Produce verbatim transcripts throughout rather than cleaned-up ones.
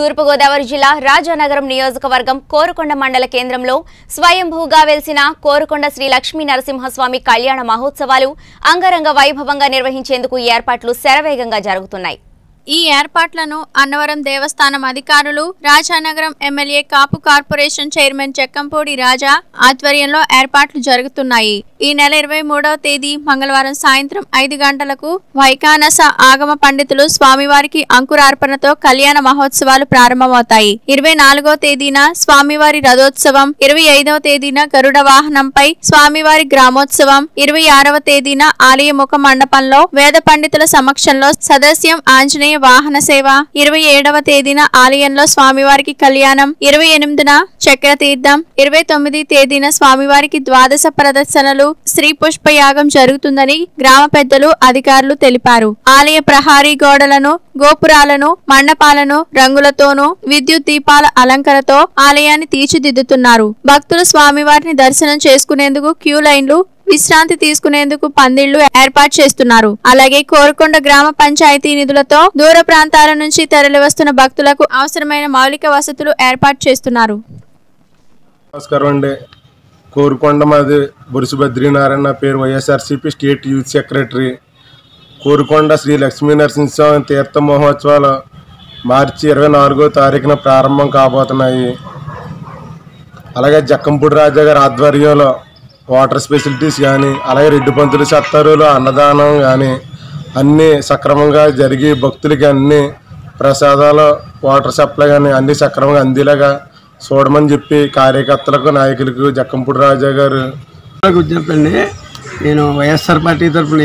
తూర్పుగోదావరి జిల్లా రాజానగరం నియోజకవర్గం కోరుకొండ మండల కేంద్రంలో స్వయంభూగా వెలిసిన కోరుకొండ శ్రీలక్ష్మీ నరసింహ స్వామి కళ్యాణ మహోత్సవాలు అంగరంగ వైభవంగా నిర్వహించేందుకు ఏర్పాట్లు శరవేగంగా జరుగుతున్నాయి. ఈ ఏర్పాట్లను అన్నవరం దేవస్థానం అధికారులు, Rajanagaram MLA, Kapu corporation chairman Chekkampudi Raja ఆధ్వర్యంలో ఏర్పాట్లు జరుగుతున్నాయి. ఈ నెల ఇరవై మూడవ తేదీ మంగళవారం సాయంత్రం ఐదు గంటలకు వైకానస ఆగమ పండితులు స్వామివారికి అంకురార్పణతో కళ్యాణ మహోత్సవాలు ప్రారంభమవుతాయి. ఇరవై నాలుగో తేదీన స్వామివారి రథోత్సవం, ఇరవై ఐదవ తేదీన గరుడ వాహనంపై స్వామివారి గ్రామోత్సవం, ఇరవై ఆరవ తేదీన ఆలయముఖ మండపంలో వేద పండితుల సమక్షంలో సదస్యం ఆంజనేయ వాహన సేవ, ఇరవై ఏడవ తేదీన ఆలయంలో స్వామివారికి కళ్యాణం, ఇరవై ఎనిమిదిన చక్ర తీర్థం, ఇరవై తొమ్మిది తేదీన స్వామివారికి ద్వాదశ ప్రదర్శనలు, శ్రీ పుష్పయాగం జరుగుతుందని గ్రామ పెద్దలు, అధికారులు తెలిపారు. ఆలయ ప్రహారీ గోడలను, గోపురాలను, మండపాలను రంగులతోనూ, విద్యుత్ దీపాల అలంకరణతో ఆలయాన్ని తీర్చిదిద్దుతున్నారు. భక్తులు స్వామివారిని దర్శనం చేసుకునేందుకు క్యూ లైన్లు, విశ్రాంతి తీసుకునేందుకు పందిళ్లు ఏర్పాటు చేస్తున్నారు. అలాగే కోరుకొండ గ్రామ పంచాయతీ నిధులతో దూర ప్రాంతాల నుంచి తరలివస్తున్న భక్తులకు అవసరమైన మౌలిక వసతులు ఏర్పాటు చేస్తున్నారు. నమస్కారం అండి. కోరుకొండ మాది బొరుసు బద్రీనారాయణ, పేరు YSRCP state youth secretary. Korukonda Sri Lakshmi Narasimhaswamy తీర్థ మహోత్సవాలు మార్చి ఇరవై నాలుగో తారీఖున ప్రారంభం కాబోతున్నాయి. అలాగే జక్కంపూడి రాజా గారి ఆధ్వర్యంలో వాటర్ ఫెసిలిటీస్ కానీ, అలాగే రెడ్డి పంతులు సత్తారులు అన్నదానం కానీ అన్నీ సక్రమంగా జరిగి భక్తులకి అన్ని ప్రసాదాలు, వాటర్ సప్లై కానీ అన్నీ సక్రమంగా అందేలాగా చూడమని చెప్పి కార్యకర్తలకు, నాయకులకు జక్కంపూడి రాజా గారు విజ్ఞప్తి అండి. నేను వైఎస్ఆర్ పార్టీ తరఫున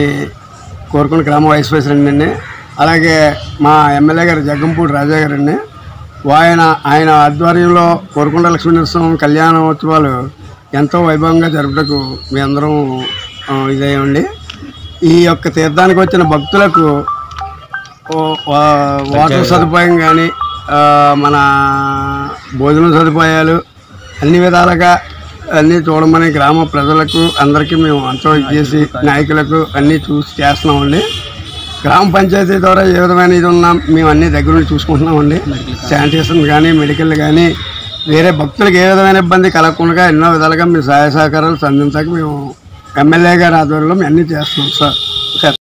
కోరుకొండ గ్రామ వైస్ ప్రెసిడెంట్ అండి. అలాగే మా ఎమ్మెల్యే గారు జక్కంపూడి రాజా గారు అండి. ఆయన ఆయన ఆధ్వర్యంలో కోరుకొండ లక్ష్మీనరసింహ కళ్యాణోత్సవాలు ఎంతో వైభవంగా జరుపుటకు మీ అందరం ఇదేయండి. ఈ యొక్క తీర్థానికి వచ్చిన భక్తులకు వాటర్ సదుపాయం కానీ, మన భోజన సదుపాయాలు అన్ని విధాలుగా అన్నీ చూడమని గ్రామ ప్రజలకు అందరికీ మేము ఎంతో చేసి నాయకులకు అన్నీ చూసి చేస్తున్నామండి. గ్రామ పంచాయతీ ద్వారా ఏ విధమైన ఇది ఉన్నా మేము అన్ని దగ్గర నుండి చూసుకుంటున్నామండి. శానిటేషన్ కానీ, మెడికల్ కానీ, వేరే భక్తులకు ఏ విధమైన ఇబ్బంది కలగకుండా ఎన్నో విధాలుగా మీ సహాయ సహకారాలు అందించక మేము ఎమ్మెల్యే గారి ఆధ్వర్యంలో మేము అన్నీ చేస్తున్నాం సార్.